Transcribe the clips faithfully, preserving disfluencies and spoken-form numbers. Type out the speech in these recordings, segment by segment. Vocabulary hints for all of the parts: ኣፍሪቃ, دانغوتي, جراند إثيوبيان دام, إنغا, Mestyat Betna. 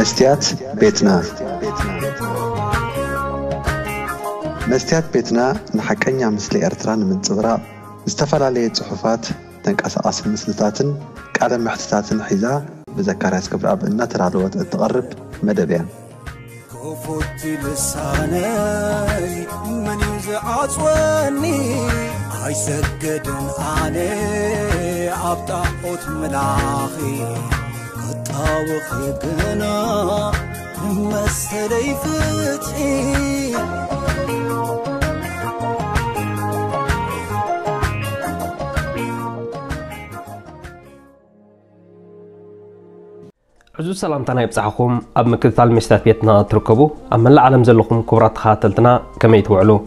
مستيات بيتنا مستيات بيتنا نحكينا مثل إرتران من الزغراء استفلالية صحفات تنكأس أصل مسلساتن كألم محتساتن حيزا بذكاريس كبر أب إننا ترعلوات التغرب مدبيا كوفوت لساني من يزعات واني عيسكدن عني عبطاقوت ملاخي وخيقنا مستلي فتحي عزو سلامتنا يبصحكم أب مكتال مشتات بيتنا تركبو أما لا عالم زلكم كبرات خاتلتنا كما يتوعلو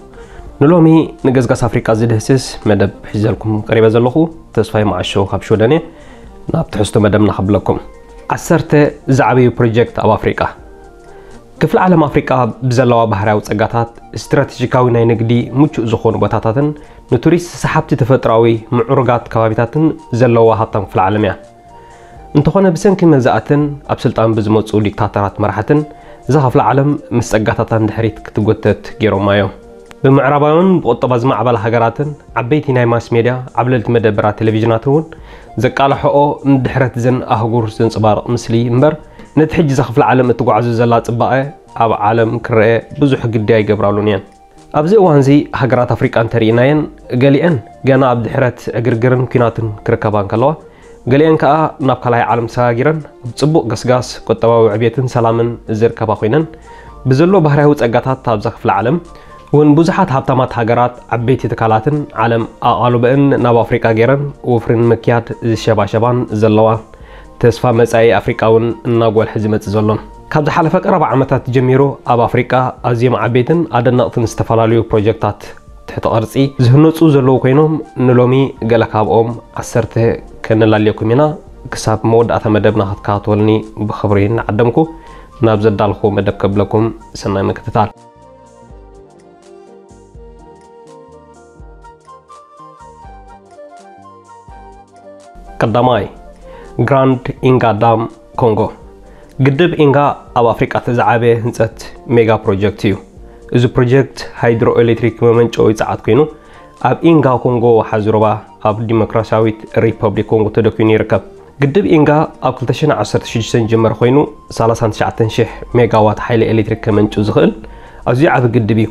نلومي نقزقس أفريقيا زدهسس مدب حجلكم قريبا زلخو تسفاي مع الشو خبشو دني نابتحستو مدبنا خبلكم عسرت زعبي بروجكت أو أفريقيا. كفل عالم أفريقيا بزلوا بحرية وتجاتات استراتيجيكاوي نينقدي متشو زخون بتاتن نتوريس سحبت تفتراوي معرقات كوابتاتن زلوا هاتن في العالمية. انتخونا بسن كمن زاتن أبسلتان بزموت سؤولي كتاترات مرحتن زها في العالم مستجاتاتن دحريت كتجوتت جيرومايو. بمعربايون بقطب زمع عبال هجراتن عبيتي ناي ماس ميديا عبلت مدبرات تلفزيوناتون زكال حقو ندحرت زن أهجور زن صبار مسلي مبر نتحج زخف العالم تقع زلات بقى أو عالم كرئ بزح جداي جبرالونيان أبزق وانزي هجرات أفريقيا تريناين قالين جانا عبد حرت أجرجرن كناتن كركبان كلا قالين كأ نبقى لها عالم ساجرن بتصبق قصقاص كتبوا عبيتن سلامن زر كباقينن بزلوا بهرهوت أجتات تاب زخف العالم ون بزحات هبطمات هجرات عبيتي تكالاتن عالم أقالو بأن ناب أفريقيا جيران وفرن مكيات الشباب شبان زلوا تسفى مسعي أفريقيا ون ناقو الحزمة زلون كابد حلفك ربع عمتات جميرو أب أفريقيا أزيم عبيتن عدد نقطن استفلاليو بروجكتات تحت أرسي زهنوتسو زلو كينهم نلومي قلق أبقوم عسرته كنلاليكم هنا كساب مود أثمدبنا هتكاتولني بخبرين عدمكو نابزد دالخو مدب قبلكم سنة مكتتال قدماي جراند إنغا دام كونغو قدب إنغا أو أفريقيا تزعبه هنسات ميغا بروجكتيو إذو بروجكت هيدرو إليتريك ممنش أو يتعاد كينو أب إنغا كونغو وحزروبا أب ديمقراطياويت ريبوبليك كونغو تدكيني ركب قدب إنغا أب كلتشن عصر تشجسن جمر خوينو سالسان تشعتن شح ميغاوات حيل إليتريك ممنش وزغل أزي عب قدبيو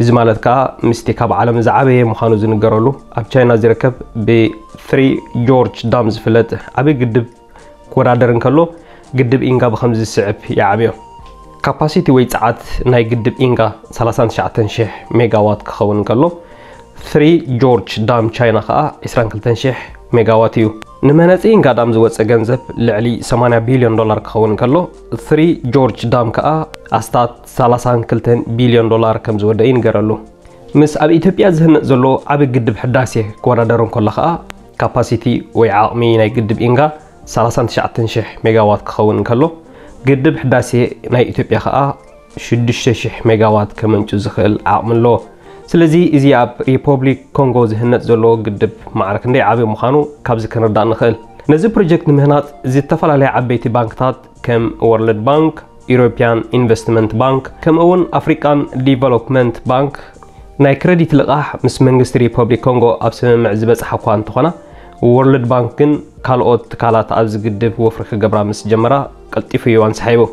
እዚ ማለት ከዓ ምስቲ ካብ ዓለም ዝዓበየ ምዃኑ ዝንገረሉ ኣብ ቻይና ዝርከብ ብ3 ጆርጅ ዳም ዝፍለጥ ዓብይ ግድብ ኮራደርን ከሎ ግድብ ኢንጋ ብከምዚ ዝስዕብ ይዓብዮ ካፓሲቲ ወይ ፀዓት ናይ ግድብ ኢንጋ ሰላሳ ትሽዓተ ሽሕ ሜጋዋት ክኸውን ከሎ ثري ጆርጅ ዳም ቻይና ከዓ عشرين ألف ሜጋዋት እዩ ንመነጽ ኢንጋ ዳም ዝወፀ ገንዘብ ልዕሊ ثمانين بليون ዶላር ክኸውን ከሎ ثري ጆርጅ ዳም ከዓ ኣስታት ثلاثة وثلاثين بليون ዶላር ከም ዝወደይ ንገረሉ ምስ ኣብ ኢትዮጵያ ዝህነፅ ዘሎ ኣብ ግድብ ሕዳሴ ኮራደርን ከሎ ከዓ ካፓሲቲ ወይ ዓቕሚ ናይ ግድብ ኢንጋ ثلاثة وثلاثين ألف ሜጋዋት ክኸውን ከሎ ግድብ ሕዳሴ ናይ ኢትዮጵያ ከዓ ستة آلاف ሜጋዋት ከምንጩ ዝኽእል ዓቕሚ ኣለዎ ስለዚ እዚ ኣብ ሪፐብሊክ ኮንጎ ዝህነፅ ዘሎ ግድብ ማዕርክ እንደ ዓብ ምዃኑ ካብዚ ክንርዳእ ንኽእል ነዚ ፕሮጀክት ንምህናፅ ዝተፈላለዩ ዓበይቲ ባንክታት ከም ወርልድ ባንክ European Investment Bank كم أون African Development Bank ناي كريديت لقاح مس منغست ريبوبليك كونغو أبسم معزبة حقوان تخنا وورلد بانكن كالوت كالات أبز قدب وفرخ جبرا مس جمرة كالتفيوان سحيبو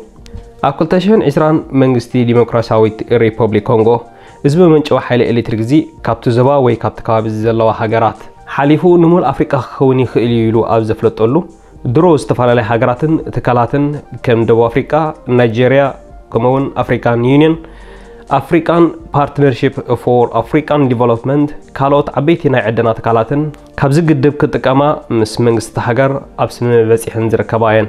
أكلتشان عشران منغستي ديمقراطياويت ريبوبليك كونغو إزبو منش وحيل إليتريكزي كابتو زبا وي كابتو كابز زلوا حجرات حليفو نمول أفريقيا خوني خيليلو أبز فلتولو درو استفالة هاجراتن تكالاتن كم دو أفريقيا نيجيريا كمون أفريكان يونيون أفريكان بارتنرشيب فور أفريكان ديفلوبمنت كالوت عبيتنا عدنا تكالاتن كابز قدب كتكاما مس منغست هاجر أبسم بزيح نزر كباين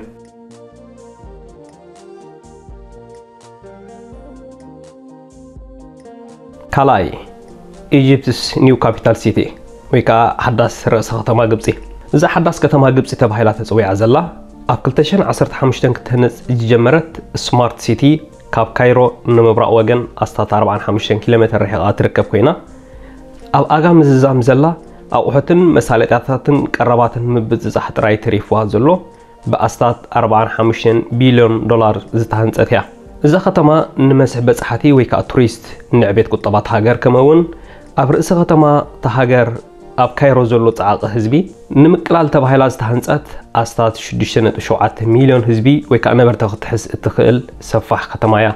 كالاي إيجيبتس نيو كابيتال سيتي ويكا حداس رأس ختما قبسي إذا حدث كتما جبسي تبهيلات تسوي عزلة أكلتشن عصرت حمشتن كتنس جمرت سمارت سيتي كاب كايرو نمبرأ وجن أستطاع أربعة حمشتن كيلومتر رح أتركب هنا أو أجمع زام زلة أو حتى مسالة عثاتن قرباتن مبتزحت راي تريفوها زلو بأستات أربعة خمسين بليون دولار زتهن تريا. إذا ختما نمسح بصحتي ويكا توريست نعبيت قطبات هاجر كمون. أبرز ختما تهاجر أب كايرو زلط عق حزبي نمقلال تبهيلا زتهن تات أستات شدشنة شعات مليون حزبي ويكا نبرت تحس تخيل سفح ختمايا.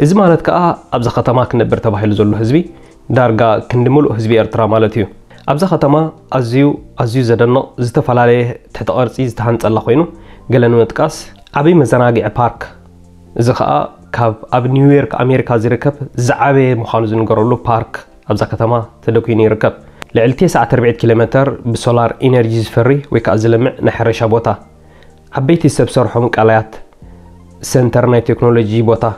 إذا مالت كأ أبز ختما كنبرت تبهيل زلو حزبي دارجا كندملو حزبي إرترا مالتيو. أبز ختما أزيو أزيو زدنا زتفعل عليه تحت أرضي زتهنت الله خينه جلنا نتقاس عبي مزناجي بارك زخاء كاب أب نيويورك أمريكا زركب زعبي مخانزون جرولو بارك أبز ختما تدوكيني ركب لعلتي ساعة أربعة كيلومتر بسولار إنرجيز فري وكأزلمع نحر شابوتا عبيتي سبسر حمك عليات سنترناي تكنولوجي بوتا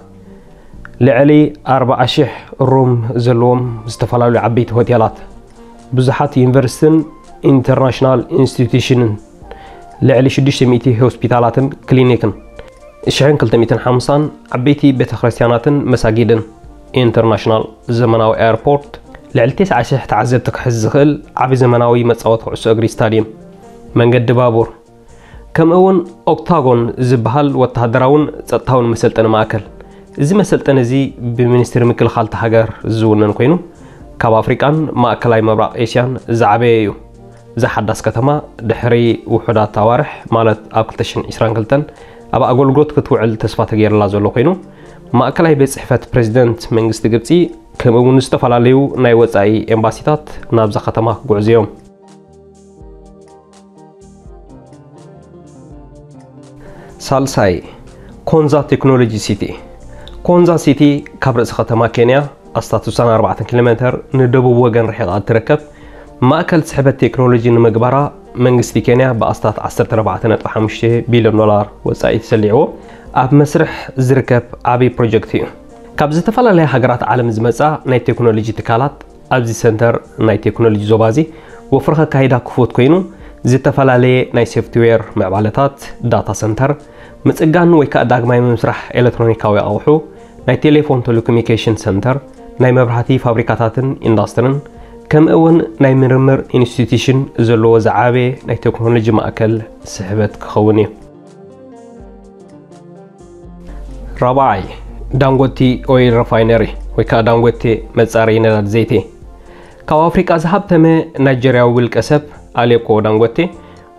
لعلي أربعة شح روم زلوم استفعلوا عبيت هوتيلات بزحات يونيفرسيتن انترناشنال انستيتيوشن لعلي شدشت ميتي هوسبيتالاتن كلينيكن شحن كلتا ميتن حمصان عبيتي بيت خريستياناتن مساجدن انترناشنال زمناوي ايربورت لعلي تسعة شح تعزبتك حز خل عبي زمناوي متصوت عسو اجري ستاديوم منقد بابور كم اون اوكتاغون زبهال وتهدراون تطاون مسلطن ماكل زي مسلطن زي بمنستر مكل خالت هاجر زونن كوينو كاب أفريقان ما كلاي مبرق إيشان زعبيو زحداس كتما دحري وحدات توارح مالت أبكلتشن إسران كلتن أبا أقول قلت كتوعل تصفات غير لازولو قينو ما كلاي بيت صحفة بريزيدنت من قصد قبتي كمون استفعل عليو نايوز أي إمباسيتات نابزا كتما قعزيوم سالساي كونزا تكنولوجي سيتي كونزا سيتي كابرز كتما كينيا أستاتوسان أربعة كيلومتر ندبو وجن رحلة تركب مأكل سحب التكنولوجيا المجبرة من قصدي كينيا بأستات عشرة أربعة نقطة خمسة بليون دولار وسائل تسليعه أب مسرح زركب أبي بروجكتيو كابز تفعل لها حجرات عالم زمزة ناي تكنولوجيا تكالات أبزي سنتر ناي تكنولوجيا زوبازي وفرقة كهيدا كفوت كينو زي تفعل لها ناي سوفتوير معبالتات داتا سنتر متسجان ويكا داجماي مسرح إلكترونيكاوي أوحو ناي تليفون تليكوميكيشن سنتر ناي مبرحتي فابريكاتاتن اندسترن كم اون ناي مرمر انستيتيوشن زلو زعابي ناي تكنولوجي ماكل سحبت كخوني ربعي دانغوتي اويل ريفاينري ويكا دانغوتي مصاري نلات زيتي كاو افريكا زحبتمه نيجيريا ويلكسب اليكو دانغوتي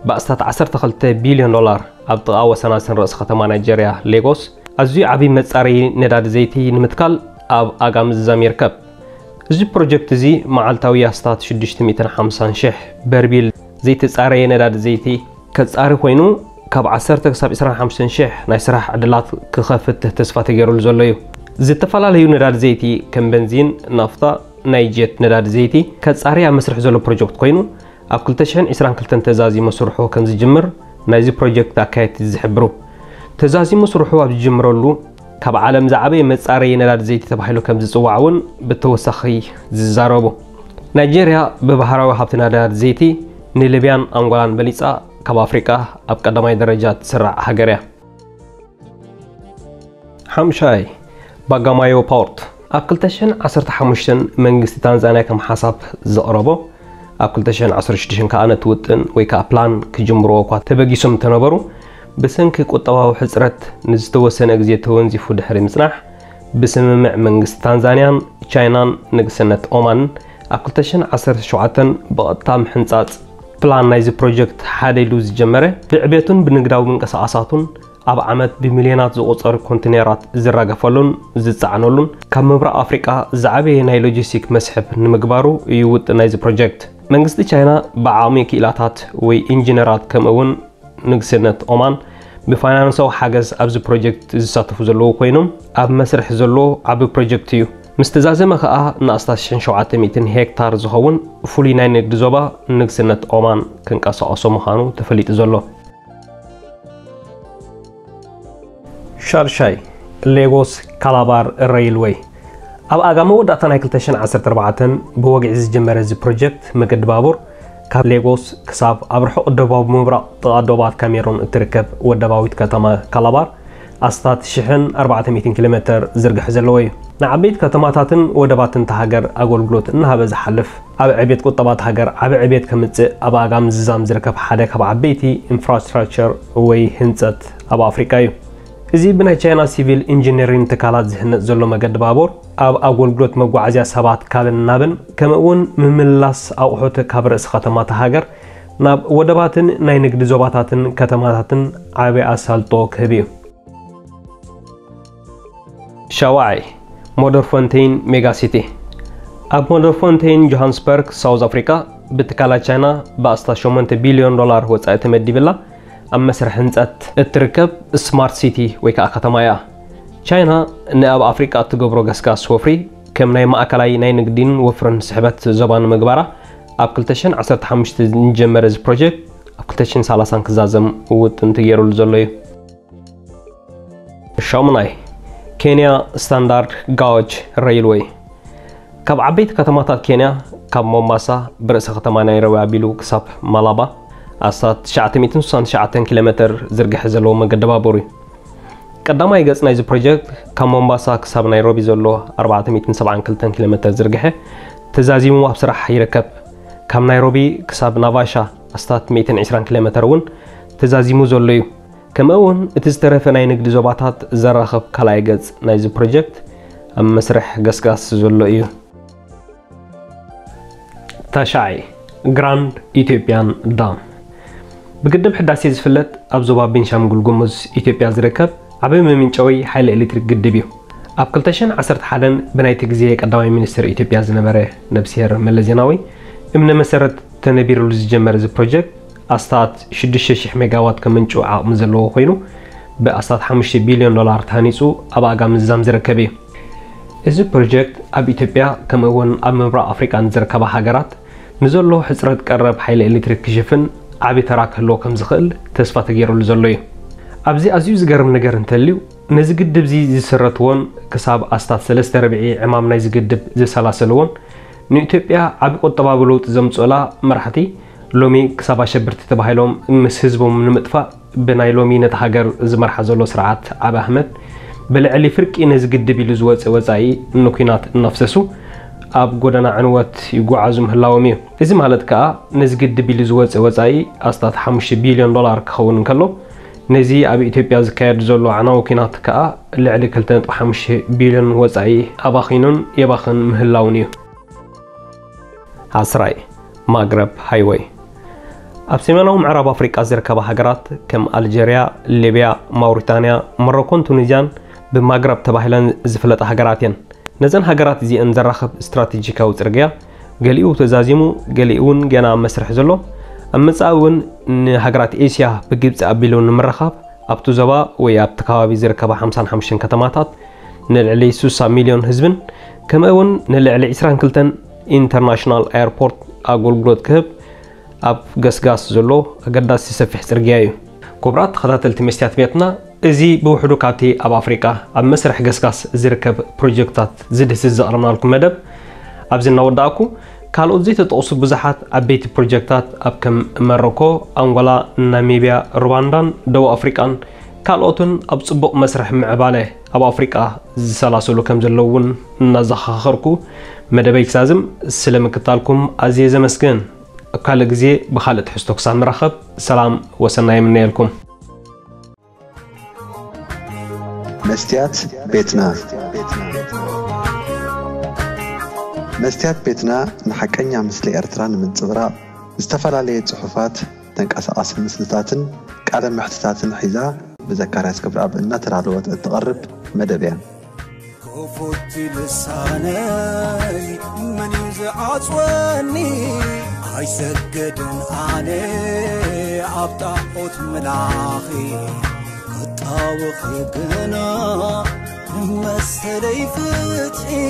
باستات عشرة بليون دولار ابطا وسناسن راس ختمه نيجيريا ليغوس ازي عبي مصاري نلات زيتي نمتكال أب أقام زميركب. زي بروجكت زي معلتوية ستات شدشت ميتن حمسان شح بربيل زي تسعري نداد زيتي كتسعري خوينو كاب عسرتك ساب إسران حمسان شح نايسرح عدلات كخافت تسفات غيرو لزوليو زي تفالا ليو نداد زيتي كم بنزين نفطة نايجيت نداد زيتي كتسعري عمسرح زولو بروجكت خوينو أب كلتشحن إسران كلتن تزازي مسرحو كان زي جمر نايزي بروجكت أكايت زي حبرو تزازي مسرحو أب جمرولو كاب عالم زعبي مصاري نلاد زيتي تبحيلو كم زصواعون بتوسخي ززاربو نيجيريا ببحراوي حبتنا دار زيتي نليبيان انغولان بليصا كاب افريكا اب قدماي درجات سرع هاجريا حمشاي باغامايو بورت اكلتشن عشرة خمسة منغست تنزانيا كم حساب زقربو اكلتشن عشرة ستة كانت وطن ويكا بلان كجمرو كو تبغيسم تنبرو بسنك قطواو حصرت نزتوسن غزي تونزيفو دحري مصنح بسممع منغست تنزانيان تشاينان نغسنت اومان اكلتشن عشرة سبعة بقطام حنصاص بلان نايز بروجكت حاديلو زجمره بعبيتون بنغداو منقساساتون اب عمت بمليونات زقصر كونتينرات زراغفلون زصعنولون كمبرق افريقيا زعبي ناي لوجيستيك مسحب نمغبارو يوت نايز بروجكت منغست تشاينا بعامي كيلاتات وي انجينيرات كمون نجسنت أمان بفاينانسو حاجز أبز بروجكت زساتفو زلو كوينوم أب مسرح زلو عب بروجكتيو مستزازمة خاء ناستاشن شعات ميتين هكتار زخون فولي ناين الجزوبة نجسنت أمان كنكاسا أصوم خانو تفليت زلو شارشاي ليغوس كالابار الريلوي أب أقامو داتنا هكتاشن عصر تربعتن بوقع زجمرز بروجكت مقد بابور كاب ليغوس كساب أبرحو الدباب مبرق طغى دوبات كاميرون تركب والدباويت كتما كالابار أستات شحن أربعة مية كيلومتر زرق حزلوي نعبيد كتماتاتن ودباتن تهاجر أقول جلوت إنها بزحلف أب عبيد قطبات هاجر أب عبيد كمتز أب عجام زام زركب حدك أب عبيتي إنفراستراكشر ويهنسات أب أفريقيا إذا بناء تشينا سيفيل إنجنيرين تكالات زهن زلوا مجد بابور أب أقول جلوت مجوعزيا سبات كابن نابن كمون مملص أو حط كبرس ختمات هاجر ناب ودباتن نينقد زباتاتن كتماتاتن عب أسهلتو كبير شواعي مودر فونتين ميغا سيتي أب مودر فونتين جوهانسبرغ ساوث أفريكا بتكالا تشاينا بأستا شومنت بليون دولار هو تساعت مدي بلا أم مسرح نزقت التركب سمارت سيتي ويكا أكتمايا تشاينا نأب أفريكا تقبرو غسكاس وفري كم نايما أكالاي ناينقدين وفرن سحبت زبان مقبارة أب كلتشن عسرت حمشت نجمرز بروجيك أب كلتشن سالسان كزازم وتنتجيرو لزولي شامناي كينيا ستاندارد غاوج ريلوي كاب عبيت كتماتات كينيا كاب مومباسا برأس ختما نيروي عبيلو كساب مالابا أسات شعتميتن سان شعتن كيلومتر زرق حزلو مقد بابوري قداما يقص نايز بروجيكت كاب مومباسا كساب نيروبي زلو أربعمية وسبعين كلتن كيلومتر زرقه تزازي مو بسرح يركب كاب نيروبي كساب نافاشا أسات مية وعشرين كيلومتر ون تزازي مو زلو كمون اتسترف ناي نقد زباطات زراخب كلايجز نايز بروجكت أم مسرح قسقاس زلو إيو تاشاي جراند إثيوبيان دام بقدم حداسي زفلت أب زباب بنشامقل قمز إثيوبيا زركب عبيم من شوي حيل إليتريك قدبيو أب كلتشن عسرت حالا بنايتك زيك الدواي منستر إثيوبيا زنبره نبسير ملزيناوي إمنا مسرت تنبير لزجمرز بروجكت أستات شدشش ميجاوات كمنشو عام زلوا خينو بأستات حمشة بليون دولار تانيسو أبا جام الزمزر كبير. إذا البروجكت أبي تبيع كمون أمبرا أفريقيا نزركبها حجرات نزلوا حسرت قرب حيل إلكتريك جفن عبي تراك هلو كم زخل تصفى تجيرو لزلوي. أبزي أزيز جرم نجرن تلو نزقد بزي زي سرتون كسب أستات ثلاثة ربعي عمام نزقد زي سلاسلون نيتبيع عبي قطبا بلوت زمزولا مرحتي. لومي كسابا شبرت تباهيلوم مس هزبوم نمطفا بناي لومي نتهاجر زمرح زلو سرعات عبا احمد بلعلي فرقي نزقدبي لزوص وصاي نكينات نفسسو اب غودنا عنوت يغعز مهلاومي اذا مالت كا نزقدبي لزوص وصاي استات خمسة بليون دولار كخون كلو نزي اب اثيوبيا زكاد زلو عناو كينات كا لعلي خمسة بليون وصاي اباخينون يباخن مهلاوني عسراي مغرب هايوي ኣብ ሰሜናዊ ምዕራብ ኣፍሪቃ ዝርከባ ሃገራት ከም ኣልጀርያ፣ ሊብያ፣ ማውሪታንያ፣ ሞሮኮን ቱኒዝያን ብማግረብ ተባሂለን ዝፍለጣ ሃገራት እየን። ነዘን ሃገራት እዚአን ዘራኸብ ስትራቴጂካዊ ፅርግያ ገሊኡ ተዛዚሙ ገሊኡን ገና መስርሕ ዘሎ ኣብ መጻኢ እውን ንሃገራት ኤስያ ብግብፂ ኣቢሉ ንምርኻብ ኣብቲ ዞባ ወይ ኣብቲ ከባቢ ዝርከባ خمسة وخمسين ከተማታት ንልዕሊ ستين ሚሊዮን ህዝብን ከምኡ እውን ንልዕሊ عشرين ኢንተርናሽናል ኤርፖርት ኣገልግሎት ክህብ أب قسقاس زلو أقداس يسفح سرقيايو كبرات خداتلت مستيات بيتنا إزي بوحدو كابتي أب أفريقيا أب مسرح قسقاس زركب بروجيكتات زدس الزقرنا لكم مدب أب زلنا وداكو كالو زي تتقصو بزحات أب بيت بروجيكتات أب كم مروكو أنغولا ناميبيا رواندان دو أفريقان كالوتن أب صبق مسرح معباله أب أفريقيا زسلاسلو كم زلوون نزخخركو مدبيك سازم السلام كتالكم عزيزة مسكين كل جزء بخالد حسنك سام رخب سلام وسناي مني لكم مستيات بيتنا مستيات بيتنا نحكينا مثل إرتران من صدراء استفلا لي صحفات تنقص أصل مسلتاتن كأذن محتساتن حذاء بذكرات قبل أبنا ترادوت التقرب مدبيا كوفت لساني من يزعج وني هيسجدن علي عبطاقوت ملاخي قطاوخي بنا مسلي فتحي